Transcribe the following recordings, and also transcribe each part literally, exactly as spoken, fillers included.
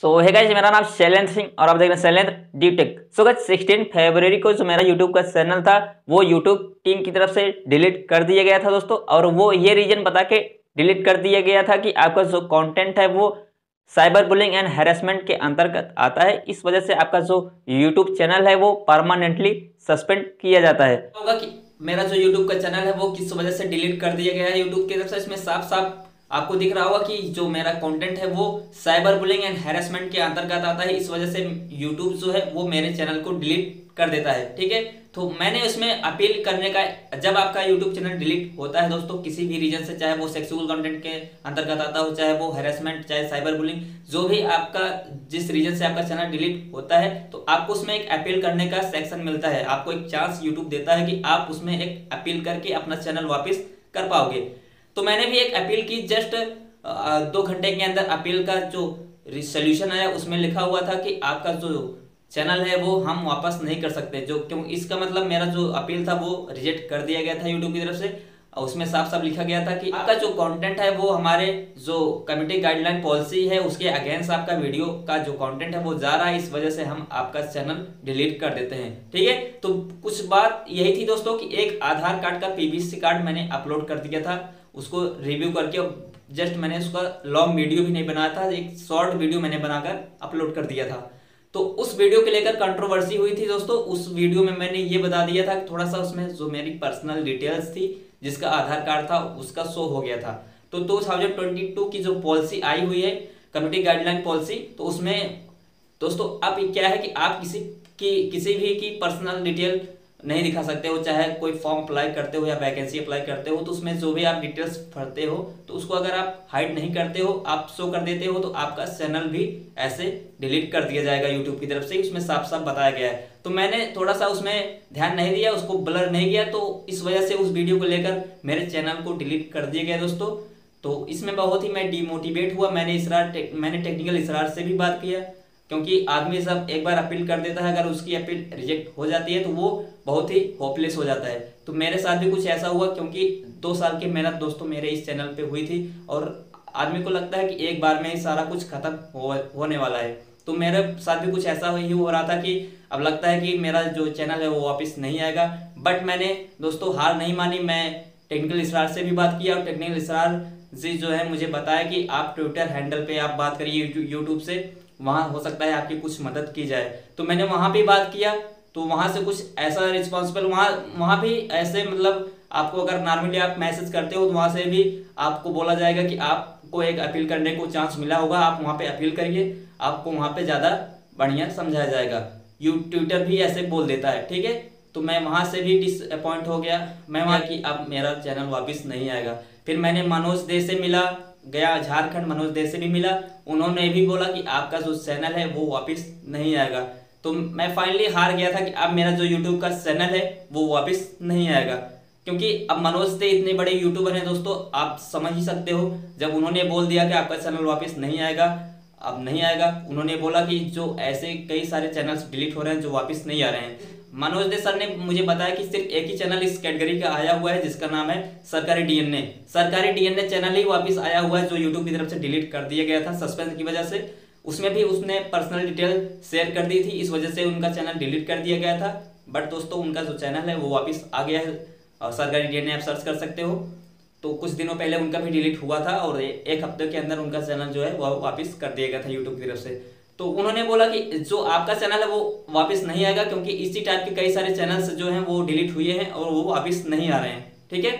सो है गाइस, मेरा नाम शैलेंद्र सिंह और आप देख रहे हैं शैलेंद्र डी टेक। सो गाइस सोलह फरवरी को जो मेरा यूट्यूब का चैनल था वो यूट्यूब टीम की तरफ से डिलीट कर दिया गया था दोस्तों, और वो ये रीजन बता के डिलीट कर दिया गया था कि आपका जो कंटेंट है वो साइबर बुलिंग एंड हैरेसमेंट के अंतर्गत आता है, इस वजह से आपका जो यूट्यूब चैनल है वो परमानेंटली सस्पेंड किया जाता है। होगा कि मेरा जो यूट्यूब का चैनल है वो किस वजह से डिलीट कर दिया गया है यूट्यूब की तरफ से, इसमें साफ साफ आपको दिख रहा होगा कि जो मेरा कंटेंट है वो साइबर बुलिंग एंड हैरेसमेंट के अंतर्गत आता है, इस वजह से यूट्यूब जो है वो मेरे चैनल को डिलीट कर देता है। ठीक है, तो मैंने उसमें अपील करने का, जब आपका यूट्यूब चैनल डिलीट होता है दोस्तों किसी भी रीजन से, चाहे वो सेक्सुअल कंटेंट के अंतर्गत आता हो, चाहे वो हैरेसमेंट, चाहे साइबर बुलिंग, जो भी आपका जिस रीजन से आपका चैनल डिलीट होता है तो आपको उसमें एक अपील करने का सेक्शन मिलता है, आपको एक चांस यूट्यूब देता है कि आप उसमें एक अपील करके अपना चैनल वापस कर पाओगे। तो मैंने भी एक अपील की, जस्ट दो घंटे के अंदर अपील का जो सोल्यूशन आया उसमें लिखा हुआ था कि आपका जो चैनल है वो हम वापस नहीं कर सकते, जो क्यों इसका मतलब मेरा जो अपील था वो रिजेक्ट कर दिया गया था यूट्यूब की तरफ से। उसमें साफ साफ लिखा गया था कि आपका जो कंटेंट है वो हमारे जो कम्युनिटी गाइडलाइन पॉलिसी है उसके अगेंस्ट आपका वीडियो का जो कंटेंट है वो जा रहा है, इस वजह से हम आपका चैनल डिलीट कर देते हैं। ठीक है, तो कुछ बात यही थी दोस्तों कि एक आधार कार्ड का पीवीसी कार्ड मैंने अपलोड कर दिया था, उसको रिव्यू करके, जस्ट मैंने उसका लॉन्ग वीडियो भी नहीं बनाया था, एक शॉर्ट वीडियो मैंने बनाकर अपलोड कर दिया था। तो उस वीडियो के लेकर कंट्रोवर्सी हुई थी दोस्तों, उस वीडियो में मैंने ये बता दिया था कि थोड़ा सा उसमें जो मेरी पर्सनल डिटेल्स थी जिसका आधार कार्ड था उसका शो हो गया था। तो दो हज़ार बाईस की जो पॉलिसी आई हुई है कम्युनिटी गाइडलाइन पॉलिसी, तो उसमें दोस्तों अब क्या है कि आप किसी की किसी भी की पर्सनल डिटेल नहीं दिखा सकते हो, चाहे कोई फॉर्म अप्लाई करते हो या वैकेंसी अप्लाई करते हो, तो उसमें जो भी आप डिटेल्स भरते हो तो उसको अगर आप हाइड नहीं करते हो, आप शो कर देते हो, तो आपका चैनल भी ऐसे डिलीट कर दिया जाएगा यूट्यूब की तरफ से, उसमें साफ साफ बताया गया है। तो मैंने थोड़ा सा उसमें ध्यान नहीं दिया, उसको ब्लर नहीं किया, तो इस वजह से उस वीडियो को लेकर मेरे चैनल को डिलीट कर दिया गया दोस्तों। तो इसमें बहुत ही मैं डिमोटिवेट हुआ, मैंने इसरार टेक, मैंने टेक्निकल इसरार से भी बात किया, क्योंकि आदमी सब एक बार अपील कर देता है, अगर उसकी अपील रिजेक्ट हो जाती है तो वो बहुत ही होपलेस हो जाता है। तो मेरे साथ भी कुछ ऐसा हुआ, क्योंकि दो साल की मेहनत दोस्तों मेरे इस चैनल पे हुई थी और आदमी को लगता है कि एक बार में ही सारा कुछ खत्म हो, होने वाला है। तो मेरे साथ भी कुछ ऐसा ही हो रहा था कि अब लगता है कि मेरा जो चैनल है वो वापस नहीं आएगा, बट मैंने दोस्तों हार नहीं मानी, मैं टेक्निकल इसरार से भी बात किया और टेक्निकल इसरार जी जो है मुझे बताया कि आप ट्विटर हैंडल पर आप बात करिए यूट्यूब से, वहाँ हो सकता है आपकी कुछ मदद की जाए। तो मैंने वहाँ भी बात किया, तो वहाँ से कुछ ऐसा रिस्पॉन्सिबल, वहाँ वहाँ भी ऐसे मतलब आपको अगर नॉर्मली आप मैसेज करते हो तो वहाँ से भी आपको बोला जाएगा कि आपको एक अपील करने को चांस मिला होगा, आप वहाँ पे अपील करिए, आपको वहाँ पे ज़्यादा बढ़िया समझाया जाएगा, यू ट्विटर भी ऐसे बोल देता है। ठीक है, तो मैं वहाँ से भी डिसअपॉइंट हो गया, मैं वहाँ कि अब मेरा चैनल वापस नहीं आएगा। फिर मैंने मनोज दे से मिला, गया झारखंड, मनोज दे से भी मिला, उन्होंने भी बोला कि आपका जो चैनल है वो वापस नहीं आएगा। तो मैं फाइनली हार गया था कि अब मेरा जो यूट्यूब का चैनल है वो वापस नहीं आएगा, क्योंकि अब मनोज दे इतने बड़े यूट्यूबर हैं दोस्तों, आप समझ ही सकते हो, जब उन्होंने बोल दिया कि आपका चैनल वापस नहीं आएगा, अब नहीं आएगा। उन्होंने बोला कि जो ऐसे कई सारे चैनल्स डिलीट हो रहे हैं जो वापस नहीं आ रहे हैं। मनोज दे सर ने मुझे बताया कि सिर्फ एक ही चैनल इस कैटेगरी का आया हुआ है जिसका नाम है सरकारी डीएनए, सरकारी डीएनए चैनल ही वापस आया हुआ है जो यूट्यूब की तरफ से डिलीट कर दिया गया था सस्पेंस की वजह से। उसमें भी उसने पर्सनल डिटेल शेयर कर दी थी, इस वजह से उनका चैनल डिलीट कर दिया गया था, बट दोस्तों उनका जो चैनल है वो वापस आ गया है और सरकारी डीएनए आप सर्च कर सकते हो। तो कुछ दिनों पहले उनका भी डिलीट हुआ था और एक हफ्ते के अंदर उनका चैनल जो है वह वापस कर दिया गया था यूट्यूब की तरफ से। तो उन्होंने बोला कि जो आपका चैनल है वो वापस नहीं आएगा, क्योंकि इसी टाइप के कई सारे चैनल्स जो हैं वो डिलीट हुए हैं और वो वापस नहीं आ रहे हैं। ठीक है,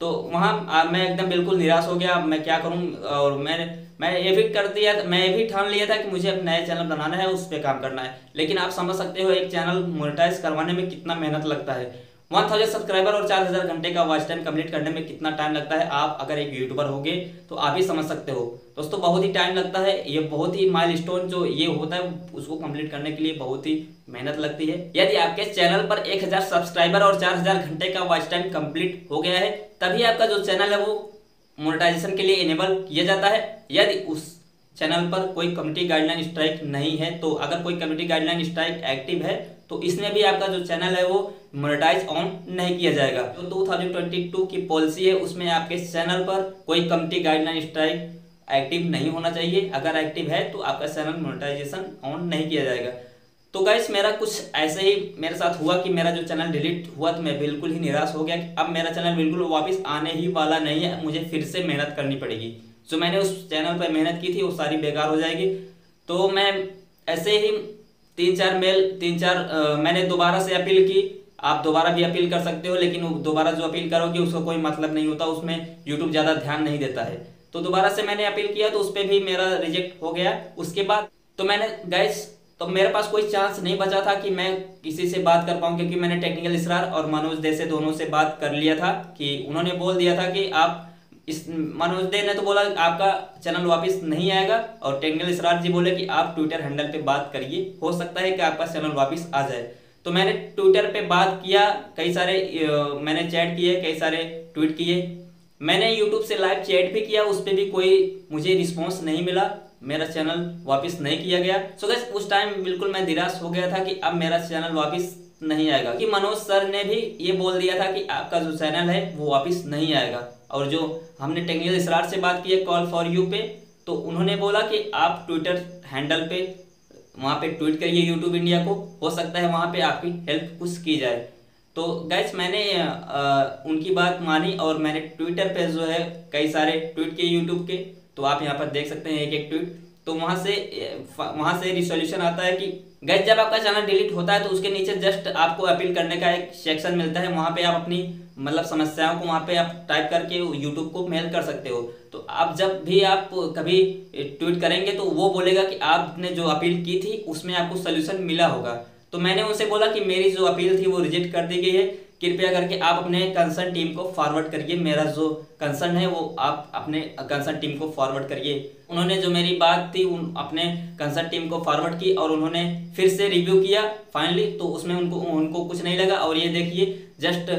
तो वहाँ मैं एकदम बिल्कुल निराश हो गया, मैं क्या करूँ, और मैं मैं ये भी कर दिया, मैं भी ठान लिया था कि मुझे अब नया चैनल बनाना है, उस पर काम करना है। लेकिन आप समझ सकते हो एक चैनल मोनेटाइज करवाने में कितना मेहनत लगता है, वन थाउजेंड सब्सक्राइबर और चार हज़ार घंटे का वॉच टाइम कम्प्लीट करने में कितना टाइम लगता है, आप अगर एक यूट्यूबर होगे तो आप ही समझ सकते हो दोस्तों, बहुत ही टाइम लगता है। ये बहुत ही माइलस्टोन जो ये होता है उसको कंप्लीट करने के लिए बहुत ही मेहनत लगती है। यदि आपके चैनल पर एक हज़ार सब्सक्राइबर और चार हज़ार घंटे का वॉच टाइम कम्प्लीट हो गया है तभी आपका जो चैनल है वो मोनेटाइजेशन के लिए इनेबल किया जाता है। यदि उस चैनल पर कोई कम्युनिटी गाइडलाइन स्ट्राइक नहीं है, तो अगर कोई कम्युनिटी गाइडलाइन स्ट्राइक एक्टिव है तो इसमें भी आपका जो चैनल है वो मोनेटाइज ऑन नहीं किया जाएगा। जो दो हज़ार बाईस की पॉलिसी है उसमें आपके चैनल पर कोई कम्युनिटी गाइडलाइन स्ट्राइक एक्टिव नहीं होना चाहिए। अगर एक्टिव है तो आपका चैनल मोनेटाइजेशन ऑन नहीं किया जाएगा। तो गाइस मेरा कुछ ऐसे ही मेरे साथ हुआ कि मेरा जो चैनल डिलीट हुआ तो मैं बिल्कुल ही निराश हो गया कि अब मेरा चैनल बिल्कुल वापस आने ही वाला नहीं है, मुझे फिर से मेहनत करनी पड़ेगी। जो मैंने उस चैनल पर मेहनत की थी वो सारी बेकार हो जाएगी। तो मैं ऐसे ही तीन चार मेल तीन चार आ, मैंने दोबारा से अपील की। आप दोबारा भी अपील कर सकते हो, लेकिन दोबारा जो अपील करोगे उसका कोई मतलब नहीं होता, उसमें यूट्यूब ज़्यादा ध्यान नहीं देता है। तो दोबारा से मैंने अपील किया तो उस पर भी मेरा रिजेक्ट हो गया। उसके बाद तो मैंने गाइस तो मेरे पास कोई चांस नहीं बचा था कि मैं किसी से बात कर पाऊँ, क्योंकि मैंने टेक्निकल इसरार और मनोज दे से दोनों से बात कर लिया था कि उन्होंने बोल दिया था कि आप इस मनोज दे ने तो बोला आपका चैनल वापस नहीं आएगा, और टेक्निकल इसरार जी बोले कि आप ट्विटर हैंडल पे बात करिए, हो सकता है कि आपका चैनल वापस आ जाए। तो मैंने ट्विटर पर बात किया, कई सारे मैंने चैट किए, कई सारे ट्वीट किए, मैंने यूट्यूब से लाइव चैट भी किया, उस पर भी कोई मुझे रिस्पॉन्स नहीं मिला, मेरा चैनल वापस नहीं किया गया। सो गाइस उस टाइम बिल्कुल मैं निराश हो गया था कि अब मेरा चैनल वापस नहीं आएगा, कि मनोज सर ने भी ये बोल दिया था कि आपका जो चैनल है वो वापस नहीं आएगा। और जो हमने टेक्निकल इसरार से बात की है कॉल फॉर यू पे, तो उन्होंने बोला कि आप ट्विटर हैंडल पे वहाँ पे ट्वीट करिए यूट्यूब इंडिया को, हो सकता है वहाँ पर आपकी हेल्प कुछ की जाए। तो गाइस मैंने आ, उनकी बात मानी और मैंने ट्विटर पर जो है कई सारे ट्वीट किए यूट्यूब के। तो आप यहाँ पर देख सकते हैं एक एक ट्वीट। तो वहाँ से वहाँ से रिसोल्यूशन आता है कि गाइस जब आपका चैनल डिलीट होता है तो उसके नीचे जस्ट आपको अपील करने का एक सेक्शन मिलता है, वहाँ पे आप अपनी मतलब समस्याओं को वहाँ पे आप टाइप करके यूट्यूब को मेल कर सकते हो। तो आप जब भी आप कभी ट्वीट करेंगे तो वो बोलेगा कि आपने जो अपील की थी उसमें आपको सोल्यूशन मिला होगा। तो मैंने उनसे बोला कि मेरी जो अपील थी वो रिजेक्ट कर दी गई है, कृपया करके आप अपने कंसर्न टीम को फॉरवर्ड करिए, मेरा जो कंसर्न है वो आप अपने कंसर्न टीम को फॉरवर्ड करिए। उन्होंने जो मेरी बात थी उन अपने कंसर्न टीम को फॉरवर्ड की और उन्होंने फिर से रिव्यू किया फाइनली, तो उसमें उनको उनको कुछ नहीं लगा। और ये देखिए जस्ट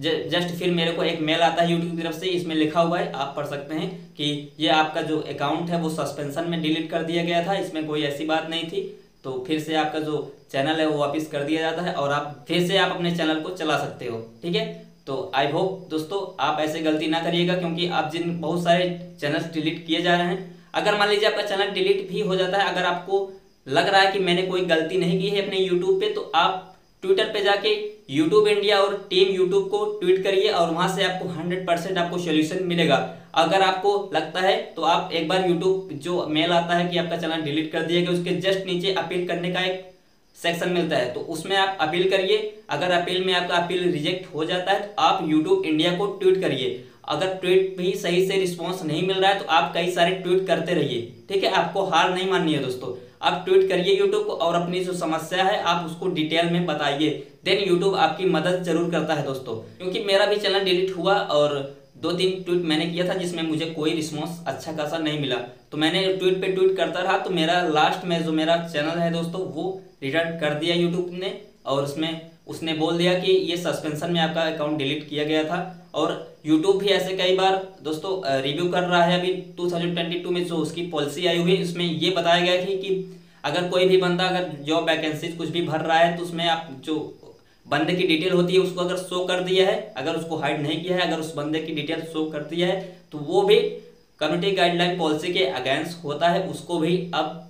ज, जस्ट फिर मेरे को एक मेल आता है यूट्यूब की तरफ से, इसमें लिखा हुआ है, आप पढ़ सकते हैं कि ये आपका जो अकाउंट है वो सस्पेंसन में डिलीट कर दिया गया था, इसमें कोई ऐसी बात नहीं थी। तो फिर से आपका जो चैनल है वो वापस कर दिया जाता है और आप फिर से आप अपने चैनल को चला सकते हो। ठीक है, तो आई होप दोस्तों आप ऐसे गलती ना करिएगा, क्योंकि आप जिन बहुत सारे चैनल्स डिलीट किए जा रहे हैं, अगर मान लीजिए आपका चैनल डिलीट भी हो जाता है, अगर आपको लग रहा है कि मैंने कोई गलती नहीं की है अपने यूट्यूब पे, तो आप ट्विटर पे जाके यूट्यूब इंडिया और टीम यूट्यूब को ट्वीट करिए और वहाँ से आपको हंड्रेड परसेंट आपको सोल्यूशन मिलेगा। अगर आपको लगता है तो आप एक बार यूट्यूब जो मेल आता है कि आपका चैनल डिलीट कर दिया गया, उसके जस्ट नीचे अपील करने का एक सेक्शन मिलता है, तो उसमें आप अपील करिए। अगर अपील में आपका अपील रिजेक्ट हो जाता है तो आप यूट्यूब इंडिया को ट्वीट करिए। अगर ट्वीट भी सही से रिस्पॉन्स नहीं मिल रहा है तो आप कई सारे ट्वीट करते रहिए। ठीक है, आपको हार नहीं माननी है दोस्तों, आप ट्वीट करिए यूट्यूब को और अपनी जो समस्या है आप उसको डिटेल में बताइए, देन यूट्यूब आपकी मदद जरूर करता है दोस्तों। क्योंकि मेरा भी चैनल डिलीट हुआ और दो तीन ट्वीट मैंने किया था जिसमें मुझे कोई रिस्पॉन्स अच्छा खासा नहीं मिला, तो मैंने ट्वीट पे ट्वीट करता रहा, तो मेरा लास्ट में जो मेरा चैनल है दोस्तों वो रिटर्न कर दिया यूट्यूब ने, और उसमें उसने बोल दिया कि ये सस्पेंशन में आपका अकाउंट डिलीट किया गया था। और यूट्यूब भी ऐसे कई बार दोस्तों रिव्यू कर रहा है, अभी दो हज़ार बाईस में जो उसकी पॉलिसी आई हुई है उसमें ये बताया गया है कि अगर कोई भी बंदा अगर जॉब वैकेंसीज कुछ भी भर रहा है तो उसमें आप जो बंदे की डिटेल होती है उसको अगर शो कर दिया है, अगर उसको हाइड नहीं किया है, अगर उस बंदे की डिटेल शो कर दिया है तो वो भी कम्युनिटी गाइडलाइन पॉलिसी के अगेंस्ट होता है, उसको भी अब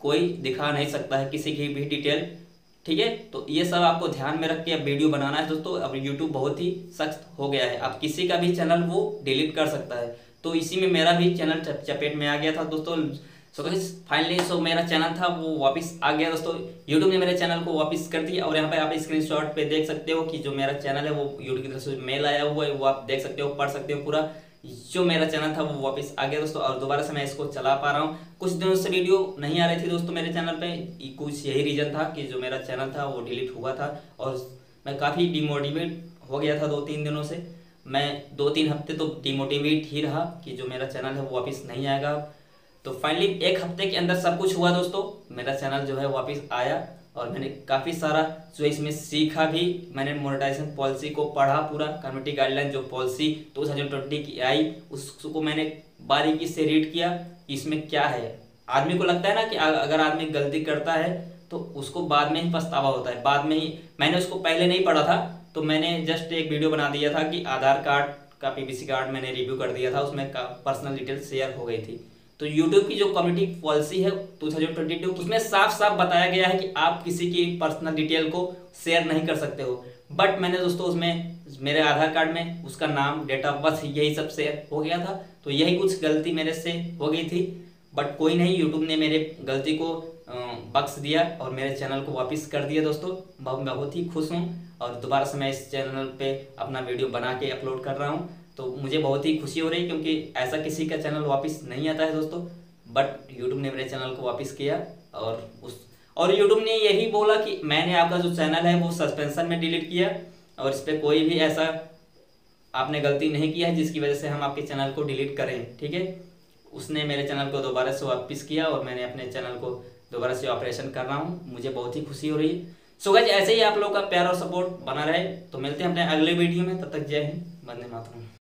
कोई दिखा नहीं सकता है किसी की भी डिटेल। ठीक है, तो ये सब आपको ध्यान में रख के अब वीडियो बनाना है दोस्तों। अब यूट्यूब बहुत ही सख्त हो गया है, अब किसी का भी चैनल वो डिलीट कर सकता है, तो इसी में मेरा भी चैनल चपेट में आ गया था दोस्तों। सो गाइस फाइनली सो मेरा चैनल था वो वापस आ गया दोस्तों, यूट्यूब ने मेरे चैनल को वापस कर दिया। और यहाँ पे आप स्क्रीनशॉट पे देख सकते हो कि जो मेरा चैनल है वो यूट्यूब की तरफ से मेल आया हुआ है, वो आप देख सकते हो, पढ़ सकते हो, पूरा जो मेरा चैनल था वो वापस आ गया दोस्तों। और दोबारा से मैं इसको चला पा रहा हूँ, कुछ दिनों से वीडियो नहीं आ रही थी दोस्तों मेरे चैनल पे, कुछ यही रीज़न था कि जो मेरा चैनल था वो डिलीट हुआ था और मैं काफ़ी डिमोटिवेट हो गया था दो तीन दिनों से। मैं दो तीन हफ्ते तो डिमोटिवेट ही रहा कि जो मेरा चैनल है वो वापस नहीं आएगा। तो फाइनली एक हफ्ते के अंदर सब कुछ हुआ दोस्तों, मेरा चैनल जो है वापस आया और मैंने काफ़ी सारा जो इसमें सीखा भी, मैंने मोनेटाइजेशन पॉलिसी को पढ़ा पूरा, कम्युनिटी गाइडलाइन जो पॉलिसी दो हज़ार बीस की आई उसको मैंने बारीकी से रीड किया कि इसमें क्या है। आदमी को लगता है ना कि अगर आदमी गलती करता है तो उसको बाद में ही पछतावा होता है, बाद में ही। मैंने उसको पहले नहीं पढ़ा था, तो मैंने जस्ट एक वीडियो बना दिया था कि आधार कार्ड का पीपीसी कार्ड मैंने रिव्यू कर दिया था, उसमें पर्सनल डिटेल शेयर हो गई थी। तो यूट्यूब की जो कम्युनिटी पॉलिसी है दो हज़ार बाईस उसमें साफ साफ बताया गया है कि आप किसी की पर्सनल डिटेल को शेयर नहीं कर सकते हो। बट मैंने दोस्तों उसमें मेरे आधार कार्ड में उसका नाम, डेट ऑफ बर्थ, यही सब शेयर हो गया था, तो यही कुछ गलती मेरे से हो गई थी। बट कोई नहीं, यूट्यूब ने मेरे गलती को बख्श दिया और मेरे चैनल को वापस कर दिया दोस्तों। मैं बहुत ही खुश हूँ और दोबारा से मैं इस चैनल पे अपना वीडियो बना के अपलोड कर रहा हूँ, तो मुझे बहुत ही खुशी हो रही है क्योंकि ऐसा किसी का चैनल वापस नहीं आता है दोस्तों। बट यूट्यूब ने मेरे चैनल को वापस किया और उस और यूट्यूब ने यही बोला कि मैंने आपका जो चैनल है वो सस्पेंशन में डिलीट किया और इस पर कोई भी ऐसा आपने गलती नहीं किया है जिसकी वजह से हम आपके चैनल को डिलीट करें, ठीक है। उसने मेरे चैनल को दोबारा से वापस किया और मैंने अपने चैनल को दोबारा से ऑपरेशन कर रहा हूँ, मुझे बहुत ही खुशी हो रही है। सो गाइस, ऐसे ही आप लोगों का प्यार और सपोर्ट बना रहे, तो मिलते हैं अपने अगले वीडियो में। तब तक जय हिंद, वंदे मातरम।